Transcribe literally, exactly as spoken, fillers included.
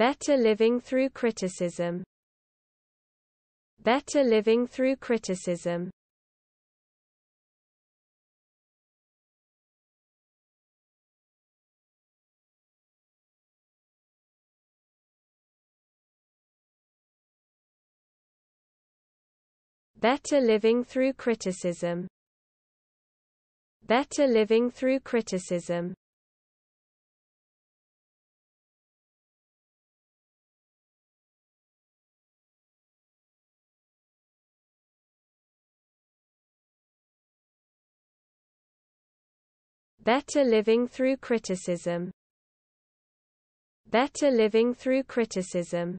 Better Living Through Criticism. Better Living Through Criticism. Better Living Through Criticism. Better Living Through Criticism. Better Living Through Criticism. Better Living Through Criticism.